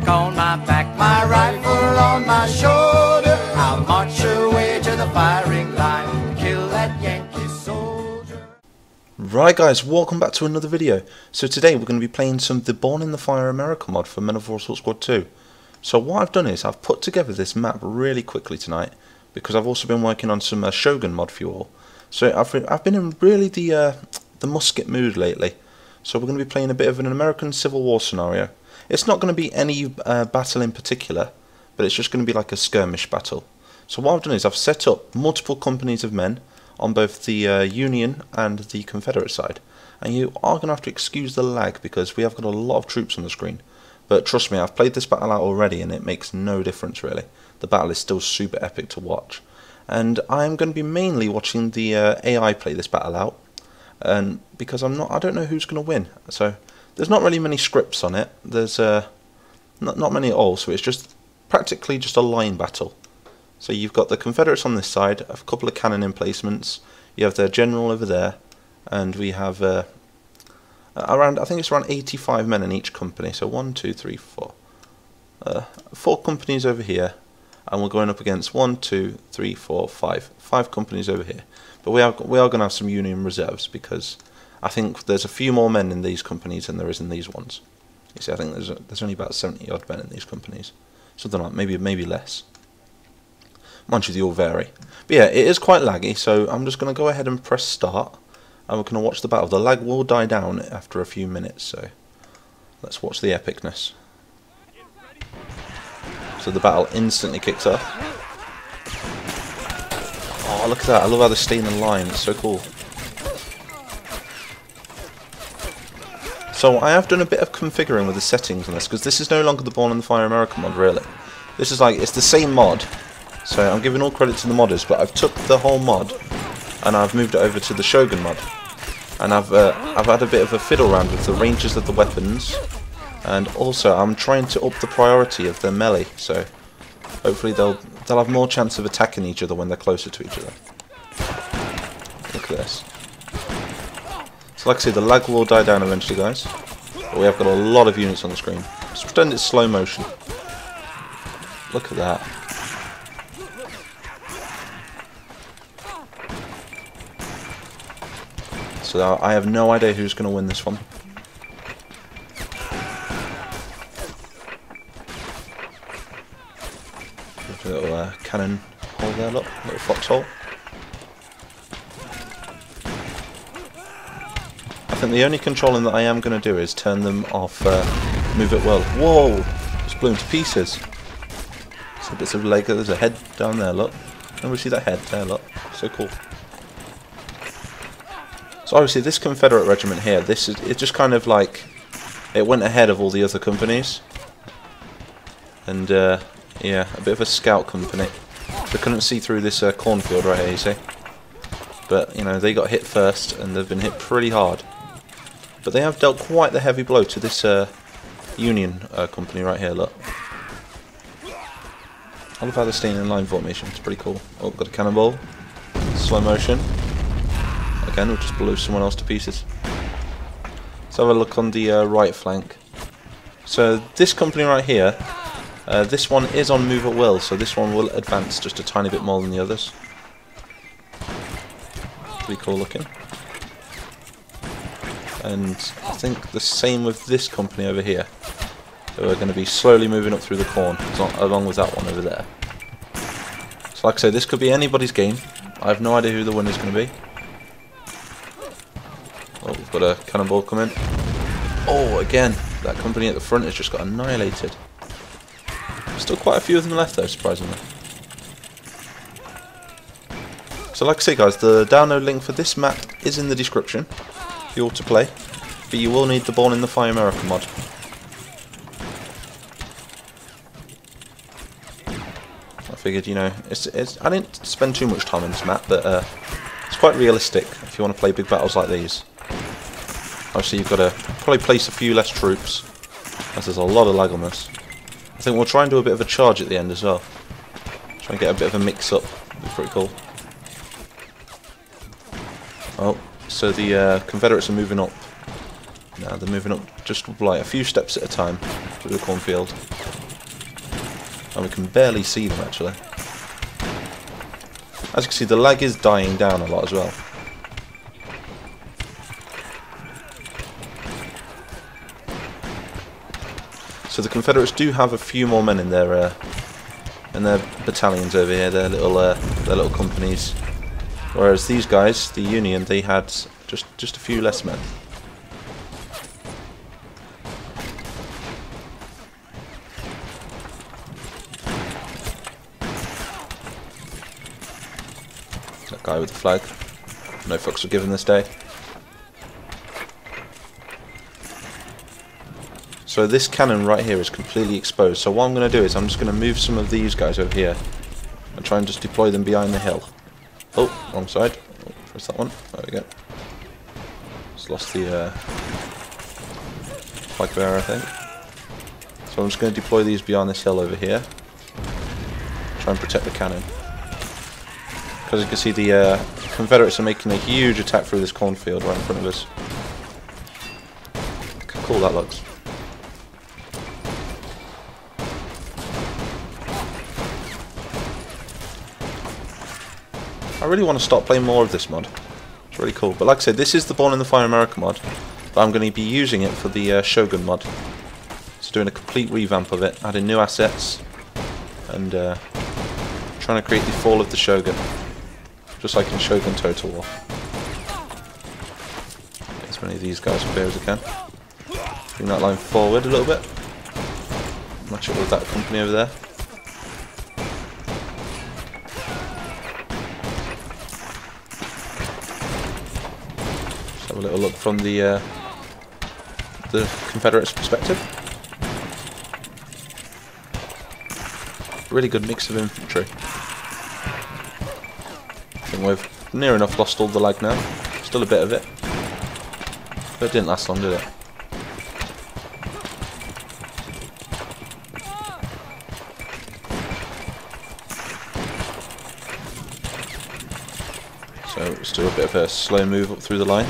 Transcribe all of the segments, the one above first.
pack on my back, my rifle on my shoulder. I'll march away to the firing line, kill that Yankee soldier. Right guys, welcome back to another video. So today we're going to be playing some the Born in the Fire America mod for Men of War Assault Squad 2. So what I've done is I've put together this map really quickly tonight, because I've also been working on some Shogun mod for you all. So I've been in really the musket mood lately. So we're going to be playing a bit of an American Civil War scenario. It's not going to be any battle in particular, but it's just going to be like a skirmish battle. So what I've done is I've set up multiple companies of men on both the Union and the Confederate side. And you are going to have to excuse the lag because we have got a lot of troops on the screen. But trust me, I've played this battle out already and it makes no difference really. The battle is still super epic to watch. And I'm going to be mainly watching the AI play this battle out. And because I don't know who's going to win. So there's not really many scripts on it. There's not many at all. So it's just practically just a line battle. So you've got the Confederates on this side, a couple of cannon emplacements. You have their general over there, and we have around, I think it's around 85 men in each company. So 1, 2, 3, 4, 4 companies over here, and we're going up against 1, 2, 3, 4, 5 companies over here. But we are going to have some Union reserves because I think there's a few more men in these companies than there is in these ones. You see, I think there's only about 70 odd men in these companies, something like maybe less. Mind you, they all vary. But yeah, it is quite laggy, so I'm just going to go ahead and press start, and we're going to watch the battle. The lag will die down after a few minutes, so let's watch the epicness. So the battle instantly kicks off. Oh, look at that. I love how they stay in the line. It's so cool. So I have done a bit of configuring with the settings on this, because this is no longer the Born in the Fire America mod, really. This is like, it's the same mod. So I'm giving all credit to the modders, but I've took the whole mod and I've moved it over to the Shogun mod. And I've had a bit of a fiddle around with the ranges of the weapons. And also, I'm trying to up the priority of their melee, so hopefully they'll have more chance of attacking each other when they're closer to each other. Look at this. So like I say, the lag will die down eventually, guys. But we have got a lot of units on the screen. Just pretend it's slow motion. Look at that. So I have no idea who's going to win this one. Little cannon hole there, look, little foxhole. I think the only controlling that I am going to do is turn them off, move it well. Whoa! It's blown to pieces. Some bits of Lego, there's a head down there, look. And we see that head there, look. So cool. So obviously this Confederate regiment here, this is, it just kind of like, it went ahead of all the other companies. And yeah, a bit of a scout company. They couldn't see through this cornfield right here, you see. But, you know, they got hit first, and they've been hit pretty hard. But they have dealt quite the heavy blow to this Union company right here, look. I love how they're staying in line formation, it's pretty cool. Oh, got a cannonball. Slow motion. Again, we'll just blow someone else to pieces. Let's have a look on the right flank. So, this company right here, this one is on move at will, so this one will advance just a tiny bit more than the others. Pretty cool looking. And I think the same with this company over here. We're going to be slowly moving up through the corn, along with that one over there. So like I say, this could be anybody's game. I have no idea who the winner's going to be. Oh, we've got a cannonball coming. Oh, again, that company at the front has just got annihilated. Still quite a few of them left though, surprisingly. So like I say guys, the download link for this map is in the description for you all to play, but you will need the Born in the Fire America mod. I figured, you know, I didn't spend too much time on this map, but it's quite realistic if you want to play big battles like these. Obviously you've got to probably place a few less troops, as there's a lot of lag on this. I think we'll try and do a bit of a charge at the end as well. Try and get a bit of a mix-up. It's pretty cool. Oh, so the Confederates are moving up. Now they're moving up just like a few steps at a time through the cornfield. And we can barely see them actually. As you can see, the lag is dying down a lot as well. So the Confederates do have a few more men in their battalions over here, their little companies. Whereas these guys, the Union, they had just a few less men. That guy with the flag. No fucks were given this day. So this cannon right here is completely exposed. So what I'm going to do is I'm just going to move some of these guys over here and try and just deploy them behind the hill. Oh, wrong side. Oh, press that one. There we go. Just lost the flag bearer, I think. So I'm just going to deploy these behind this hill over here. Try and protect the cannon. Because you can see the Confederates are making a huge attack through this cornfield right in front of us. Look how cool that looks. I really want to start playing more of this mod. It's really cool. But like I said, this is the Born in the Fire America mod, but I'm going to be using it for the Shogun mod. So doing a complete revamp of it, adding new assets, and trying to create the fall of the Shogun, just like in Shogun Total War. Get as many of these guys clear as I can. Bring that line forward a little bit. Match it with that company over there. A little look from the Confederates' perspective. Really good mix of infantry. I think we've near enough lost all the lag now. Still a bit of it, but it didn't last long, did it? So let's do a bit of a slow move up through the line.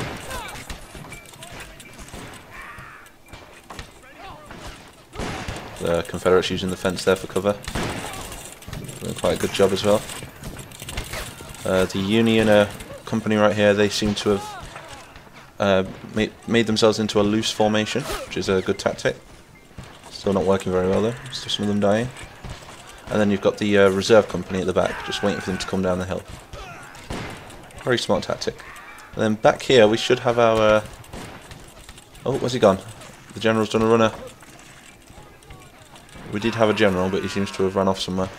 The Confederates using the fence there for cover. Doing quite a good job as well. The Union company right here, they seem to have made themselves into a loose formation, which is a good tactic. Still not working very well though, still some of them dying. And then you've got the reserve company at the back, just waiting for them to come down the hill. Very smart tactic. And then back here we should have our... Oh, where's he gone? The general's done a runner. We did have a general, but he seems to have run off somewhere.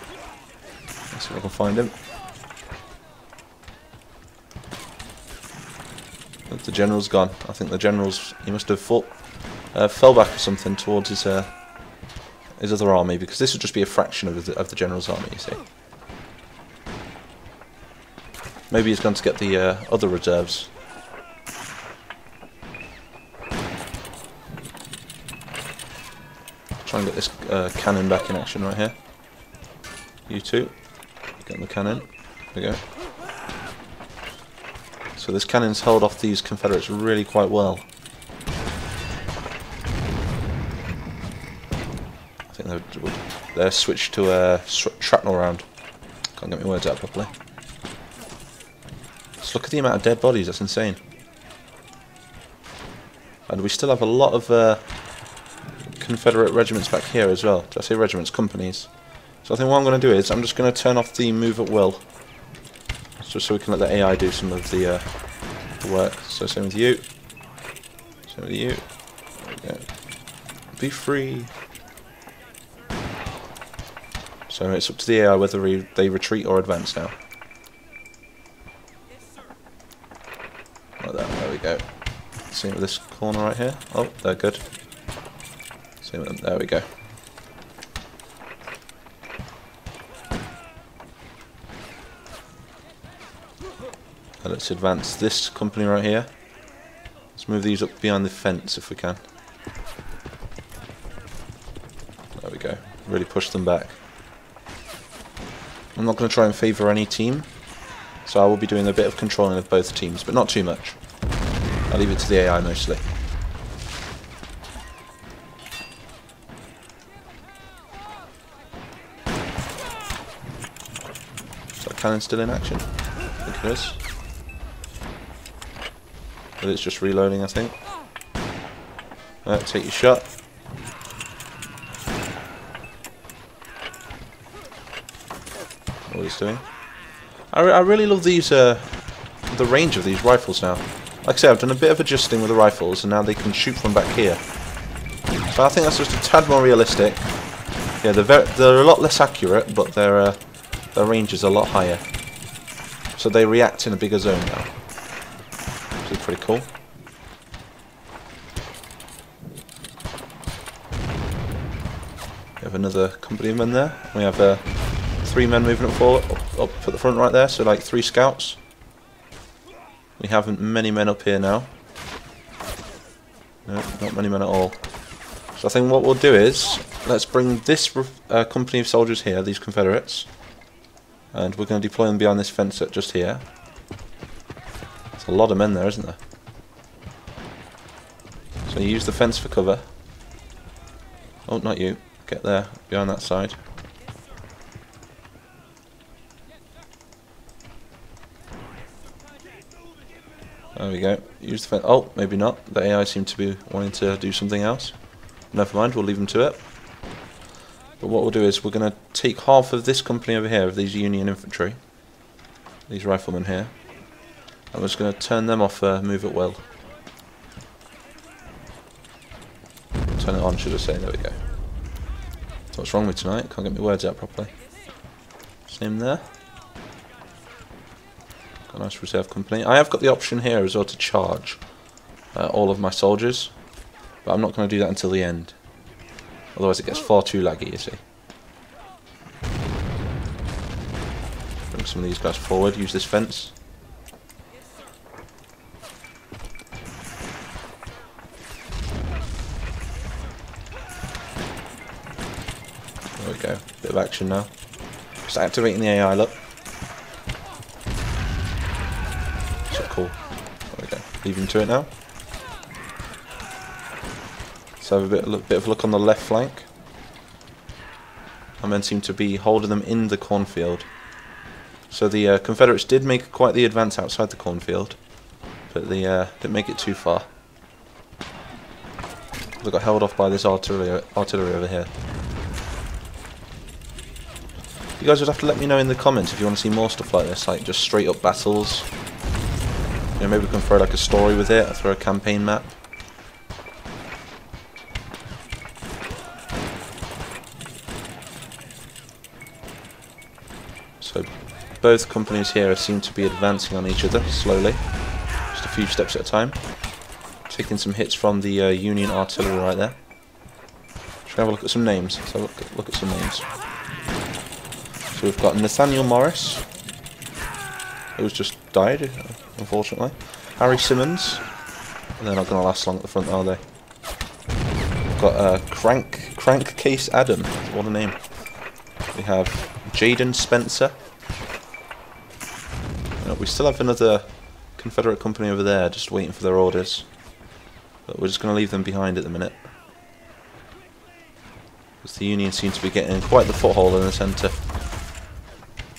Let's see if I can find him. But the general's gone. I think the general's... He must have fell back or something towards his other army, because this would just be a fraction of the general's army, you see. Maybe he's gone to get the other reserves. Try and get this cannon back in action right here. You two. Get on the cannon. There we go. So this cannon's held off these Confederates really quite well. I think they're switched to a shrapnel round. Can't get my words out properly. Just look at the amount of dead bodies, that's insane. And we still have a lot of Confederate regiments back here as well. Did I say regiments? Companies. So I think what I'm going to do is, I'm just going to turn off the move at will. Just so we can let the AI do some of the work. So same with you. Same with you. There we go. Be free. So it's up to the AI whether they retreat or advance now. Like that, there we go. Same with this corner right here. Oh, they're good. There we go. Now let's advance this company right here. Let's move these up behind the fence if we can. There we go. Really push them back. I'm not going to try and favour any team, so I will be doing a bit of controlling of both teams, but not too much. I'll leave it to the AI mostly. cannon's still in action. I think it is. But it's just reloading, I think. Alright, take your shot. What he's doing. I really love these, the range of these rifles now. Like I said, I've done a bit of adjusting with the rifles, and now they can shoot from back here. So I think that's just a tad more realistic. Yeah, they're a lot less accurate, but their range is a lot higher. So they react in a bigger zone now. Which is pretty cool. We have another company of men there. We have three men moving up at the front right there, so like three scouts. We haven't many men up here now. No, not many men at all. So I think what we'll do is, let's bring this company of soldiers here, these Confederates, and we're going to deploy them behind this fence just here. There's a lot of men there, isn't there? So you use the fence for cover. Oh, not you. Get there, behind that side. There we go. Use the fence. Oh, maybe not. The AI seem to be wanting to do something else. Never mind, we'll leave them to it. But what we'll do is we're going to take half of this company over here, of these Union infantry, these riflemen here, and we're just going to turn them off, move at will. Turn it on, should I say, there we go. That's what's wrong with tonight, can't get my words out properly. Same there. Got a nice reserve company. I have got the option here as well to charge all of my soldiers, but I'm not going to do that until the end. Otherwise it gets far too laggy, you see. Bring some of these guys forward, use this fence. There we go, bit of action now. Just activating the AI, look. So cool. There we go, leave him to it now. So have a bit of a look on the left flank. Our men seem to be holding them in the cornfield. So the Confederates did make quite the advance outside the cornfield, but they didn't make it too far. They got held off by this artillery over here. You guys would have to let me know in the comments if you want to see more stuff like this, like just straight up battles. You know, maybe we can throw like a story with it, or throw a campaign map. Both companies here seem to be advancing on each other slowly, just a few steps at a time. Taking some hits from the Union artillery right there. Should we have a look at some names? So look at some names. So we've got Nathaniel Morris, who's just died, unfortunately. Harry Simmons. And they're not going to last long at the front, are they? We've got Crank Case Adam. What a name. We have Jaden Spencer. We still have another Confederate company over there, just waiting for their orders. But we're just going to leave them behind at the minute. Because the Union seems to be getting quite the foothold in the centre.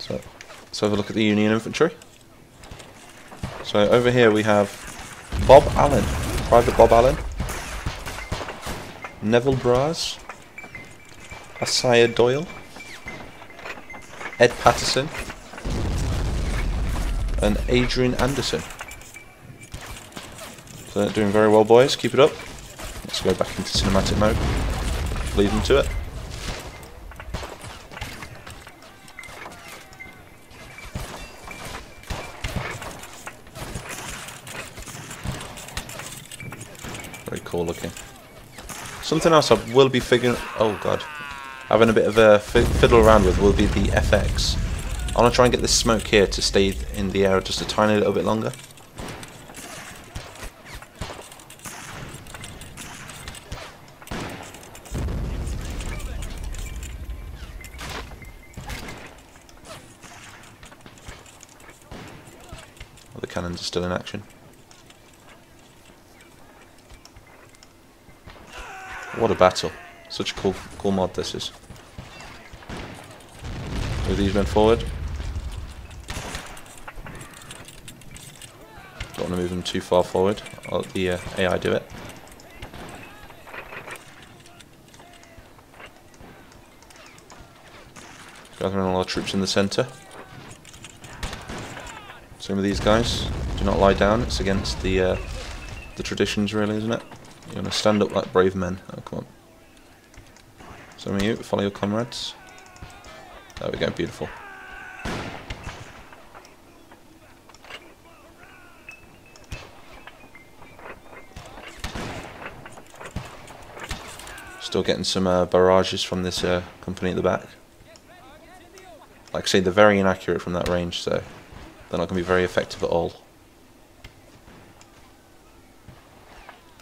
So let's have a look at the Union infantry. So over here we have Bob Allen, Private Bob Allen. Neville Braz. Asiah Doyle. Ed Patterson. And Adrian Anderson. So they're doing very well, boys. Keep it up. Let's go back into cinematic mode. Leave them to it. Very cool looking. Something else I will be figuring... Oh, God. Having a bit of a fiddle around with will be the FX. I want to try and get this smoke here to stay in the air just a tiny little bit longer. Well, the cannons are still in action. What a battle. Such a cool mod this is. Move these men forward. want to move them too far forward. I'll let the AI do it. Gathering all our troops in the centre. Same with these guys. Do not lie down. It's against the traditions, really, isn't it? You're going to stand up like brave men. Oh, come on. Some of you, follow your comrades. There we go. Beautiful. Still getting some barrages from this company at the back. Like I say, they're very inaccurate from that range, so they're not going to be very effective at all.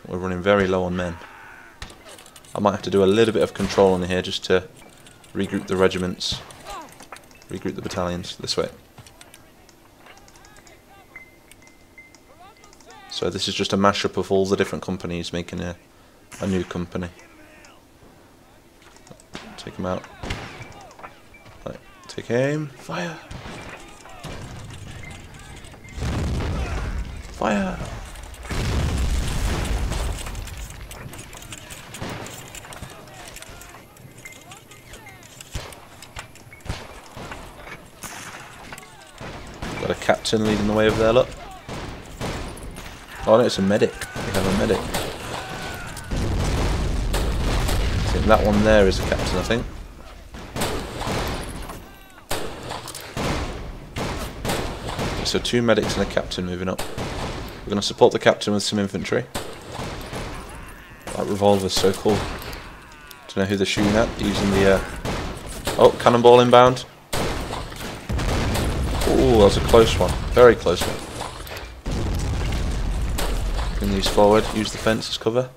We're running very low on men. I might have to do a little bit of control in here just to regroup the regiments, regroup the battalions this way. So this is just a mashup of all the different companies making a new company. Take them out. Take aim. Fire! Fire! Got a captain leading the way over there, look. Oh no, it's a medic. They have a medic. I think that one there is a captain, I think. So 2 medics and a captain moving up. We're going to support the captain with some infantry. That revolver's so cool. Don't know who they're shooting at. Using the... Oh, cannonball inbound. Oh, that was a close one. Very close one. Bring these forward. Use the fence as cover.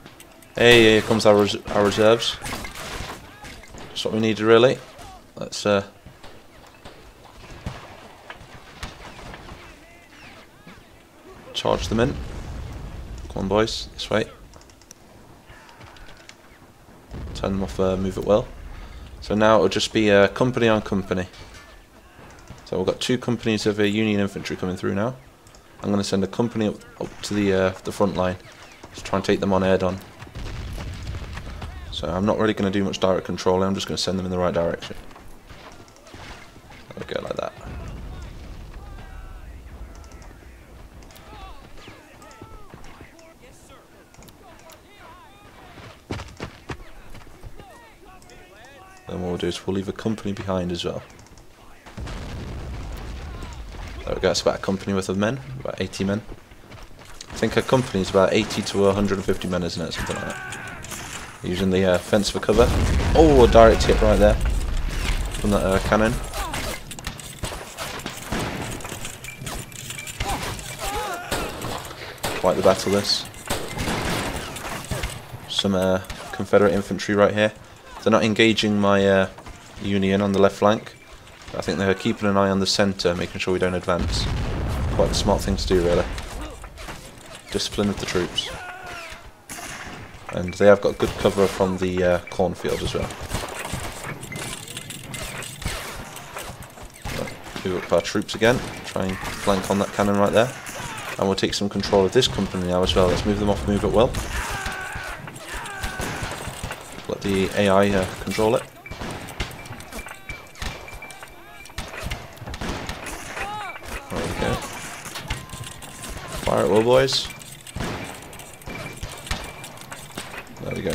Hey, here comes our reserves. That's what we needed, really. Let's... charge them in. Come on, boys, this way. Turn them off, move at will. So now it'll just be company on company. So we've got 2 companies of Union infantry coming through now. I'm going to send a company up to the front line to try and take them on air-don. So I'm not really going to do much direct control, I'm just going to send them in the right direction. There we go, like that. Then what we'll do is we'll leave a company behind as well. There we go, it's about a company worth of men, about 80 men. I think a company is about 80 to 150 men, isn't it? Something like that. Using the fence for cover. Oh, a direct hit right there from that cannon. Quite the battle, this. Some Confederate infantry right here. They're not engaging my Union on the left flank. I think they're keeping an eye on the centre, making sure we don't advance. Quite the smart thing to do, really. Discipline of the troops. And they have got good cover from the cornfield as well. Move up our troops again. Try and flank on that cannon right there. And we'll take some control of this company now as well. Let's move them off, move at will. Let the AI control it. There we go. Fire at will, boys. There we go.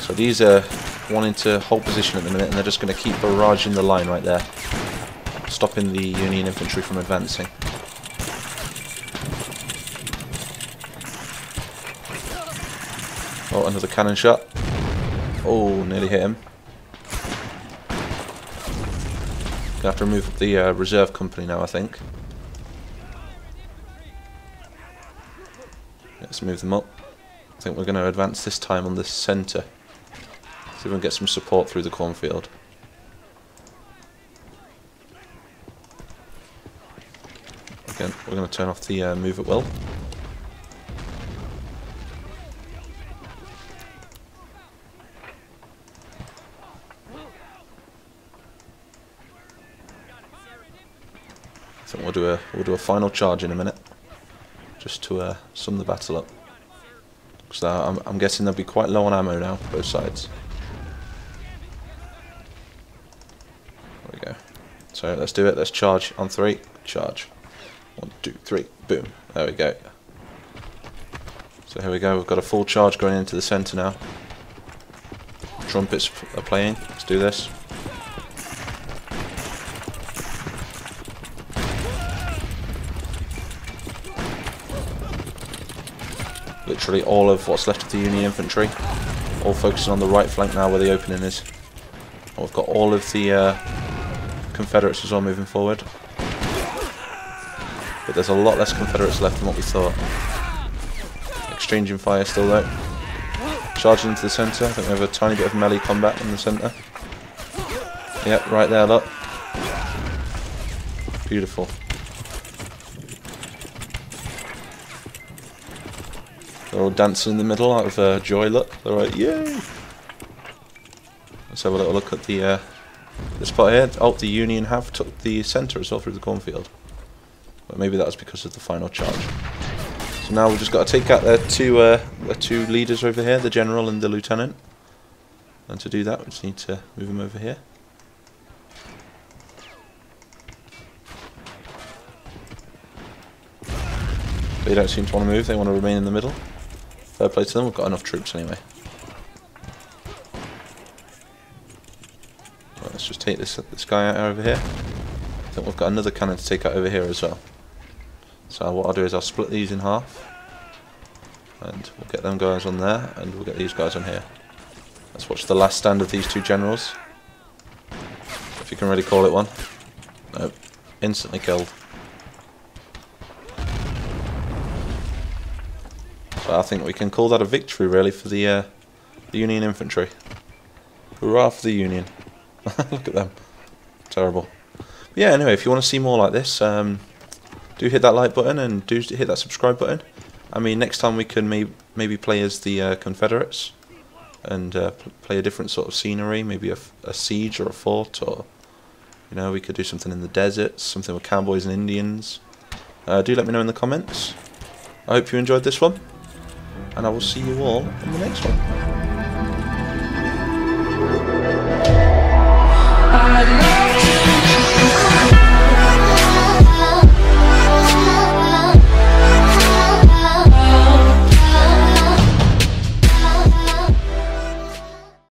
So these are wanting to hold position at the minute, and they're just going to keep barraging the line right there, stopping the Union infantry from advancing. Oh, another cannon shot. Oh, nearly hit him. Gonna have to remove the reserve company now, I think. Let's move them up. I think we're going to advance this time on the centre. See if we can get some support through the cornfield. Again, we're going to turn off the move at will. think we'll do a final charge in a minute, just to sum the battle up. So I'm guessing they'll be quite low on ammo now, both sides. There we go. So let's do it. Let's charge on three. Charge. 1, 2, 3. Boom. There we go. So here we go. We've got a full charge going into the centre now. Trumpets are playing. Let's do this. Literally all of what's left of the Union infantry, all focusing on the right flank now where the opening is. Oh, we've got all of the Confederates as well moving forward, but there's a lot less Confederates left than what we thought. Exchanging fire still though. Charging into the centre. I think we have a tiny bit of melee combat in the centre. Yep, right there, look. Beautiful. They're all dancing in the middle out of joy, look. They're like, yay! Let's have a little look at the spot here. Oh, the Union have took the centre as well through the cornfield. But maybe that was because of the final charge. So now we've just got to take out their two leaders over here, the General and the Lieutenant. And to do that, we just need to move them over here. They don't seem to want to move, they want to remain in the middle. Fair play to them, we've got enough troops anyway. Right, let's just take this guy out over here. I think we've got another cannon to take out over here as well. So what I'll do is I'll split these in half. And we'll get them guys on there, and we'll get these guys on here. Let's watch the last stand of these two generals. If you can really call it one. Nope. Instantly killed. I think we can call that a victory, really, for the Union infantry. Hurrah for the Union. Look at them. Terrible. But yeah, anyway, if you want to see more like this, do hit that like button and do hit that subscribe button. I mean, next time we can maybe play as the Confederates and play a different sort of scenery, maybe a siege or a fort, or, you know, we could do something in the deserts, something with cowboys and Indians. Do let me know in the comments. I hope you enjoyed this one. And I will see you all in the next one.